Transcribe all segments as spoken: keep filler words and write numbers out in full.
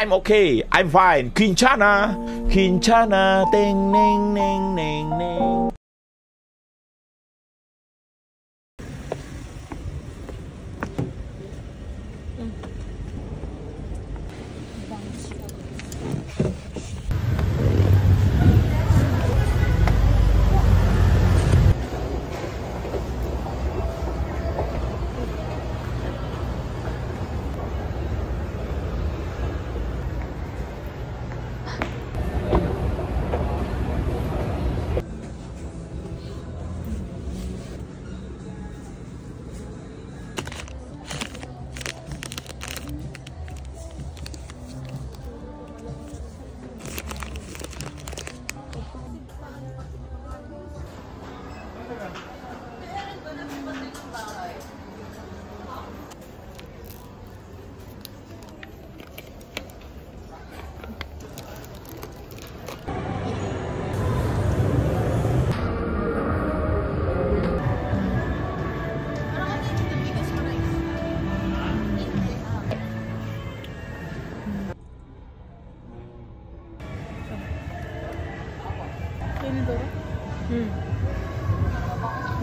I'm okay, I'm fine. Kinshana, Kinshana, ting ning ning ning ning. Hmm.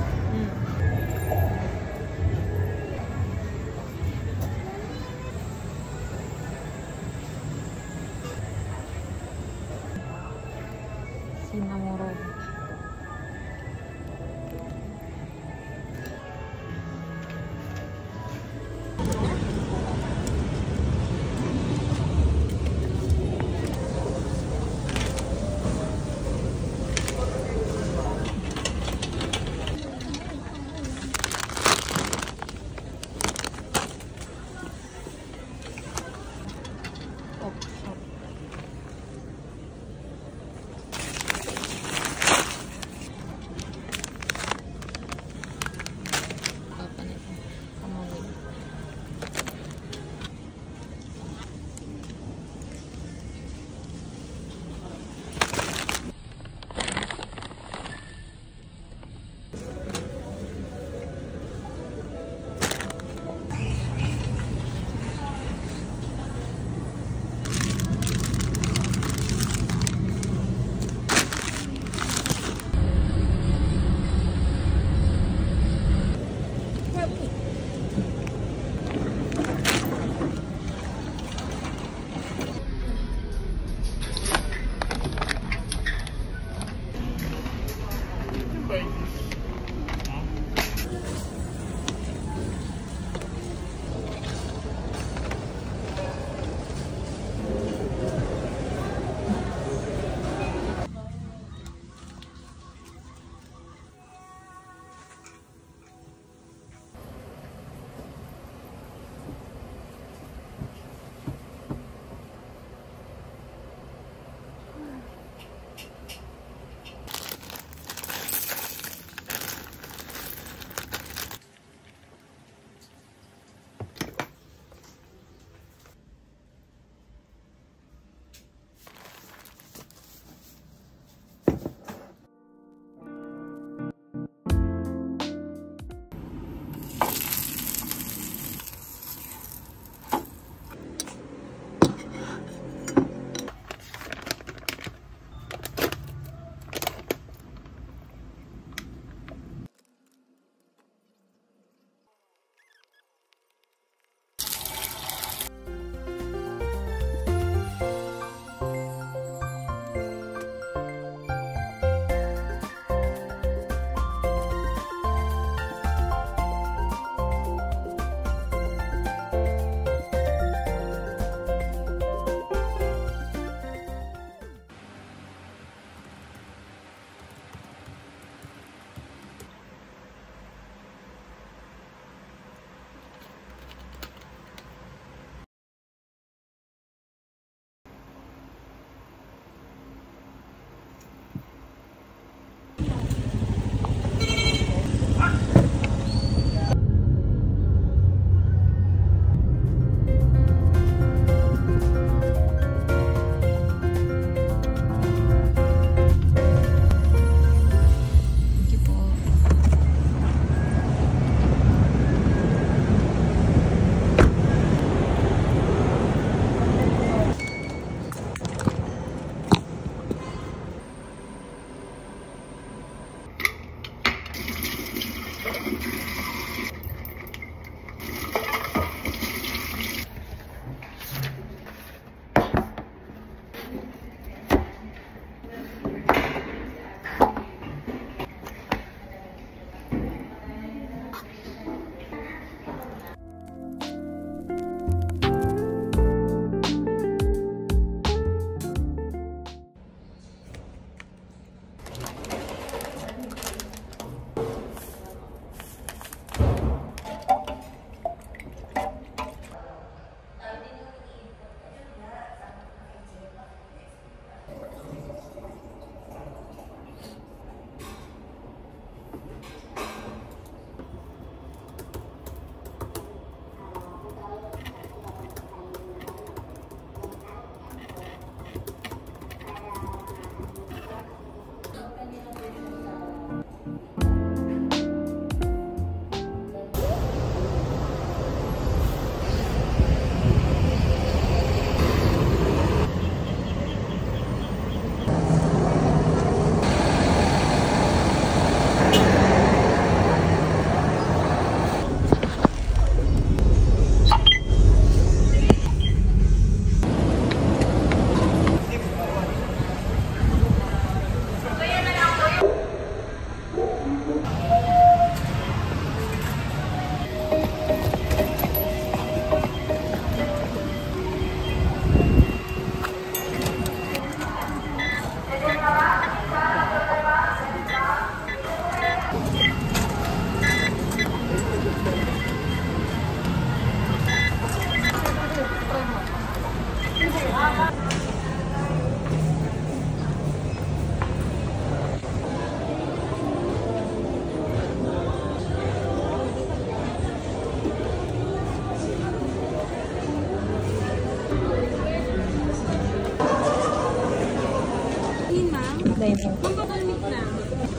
Kung babalmit na,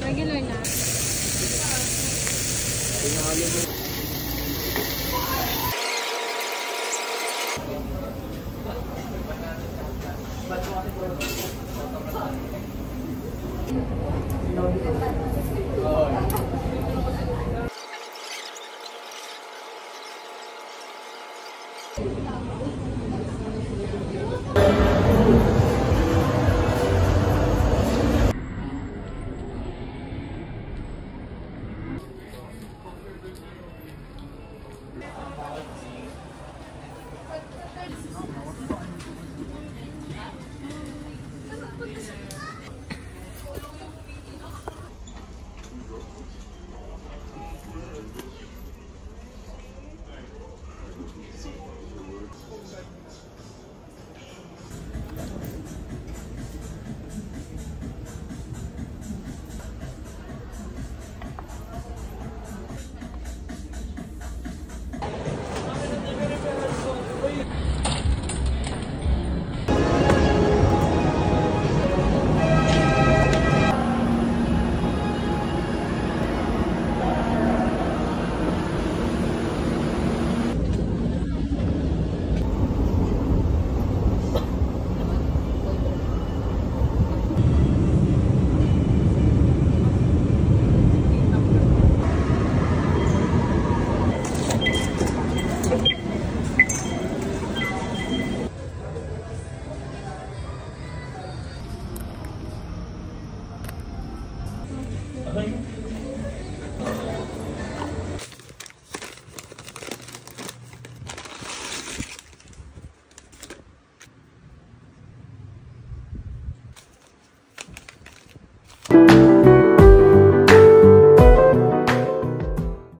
regular na.